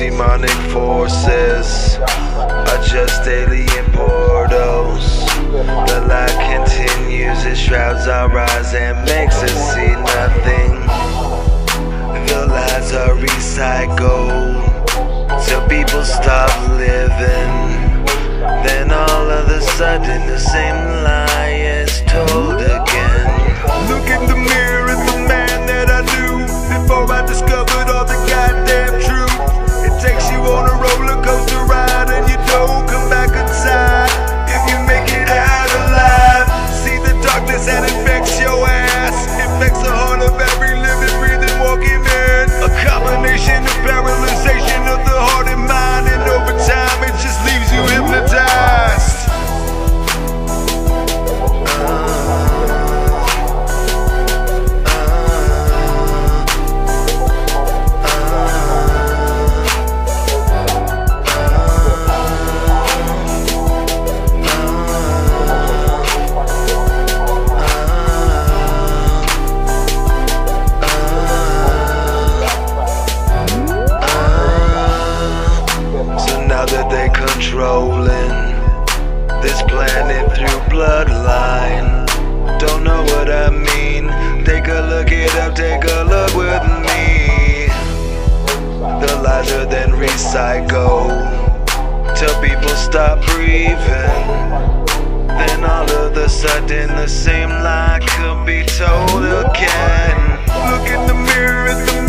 demonic forces adjust daily in portals. The light continues, it shrouds our eyes and makes us see nothing. The lies are recycled till people stop living. Then all of a sudden the same lie is told again. Look in the mirror at the man that I knew before I discovered all the goddamn truth. It takes you on a roller coaster ride and you don't come back inside if you make it out alive. See the darkness that infects your ass, infects the heart of every living, breathing, walking man. A combination of paralyzation of the heart and mind, and over time it just leaves you hypnotized. Controlling this planet through bloodline. Don't know what I mean. Take a look it up, take a look with me. The lies are then recycled till people stop breathing. Then all of a sudden the same lie could be told again. Look in the mirror.